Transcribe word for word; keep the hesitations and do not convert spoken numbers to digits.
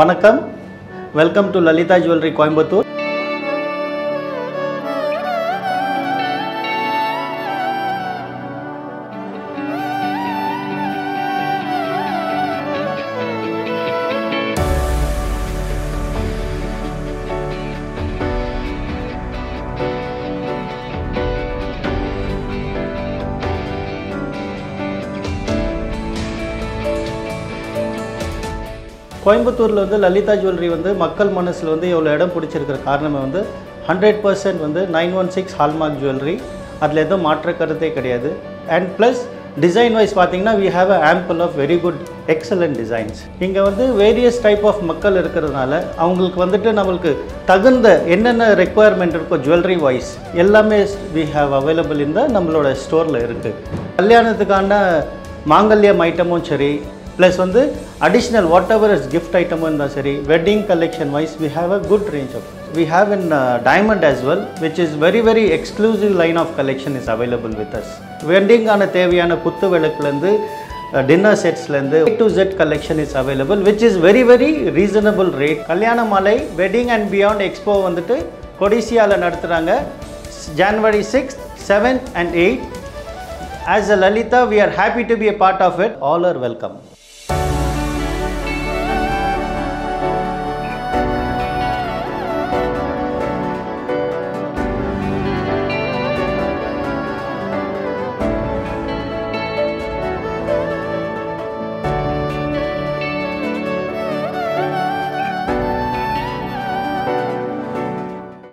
Vanakkam, welcome to Lalithaa Jewellery Coimbatore. கோயம்புத்தூர்ல வந்து Lalitha jewellery வந்து மக்கள் மனசுல வந்து இவ்வளவு இடம் பிடிச்சிருக்கிற காரணமே வந்து நூறு சதவீதம் வந்து nine one six hallmark jewellery அதுல ஏதோ மாற்ற கருத்தே கிடையாது and plus design wise பாத்தீங்கன்னா we have a ample of very good excellent designs இங்க வந்து various type of மக்கள் இருக்குறதனால அவங்களுக்கு வந்துட்டு நமக்கு தகுந்த என்னென்ன requirement இருக்கோ jewelry wise எல்லாமே we have available in the நம்மளோட ஸ்டோர்ல இருக்கு கல்யாணத்துக்கான மாங்கல்யம் ஐட்டமும் சரி Plus, on the additional whatever is gift item in the sari, wedding collection wise, we have a good range of. We have in uh, diamond as well, which is very very exclusive line of collection is available with us. Wedding on a Teviyana Puttu velakku dinner sets lende A to Z collection is available, which is very very reasonable rate. Kalyana Malai wedding and beyond expo vandittu Kodisiyala Narathiranga January sixth, seventh and eighth. As a Lalithaa, we are happy to be a part of it. All are welcome.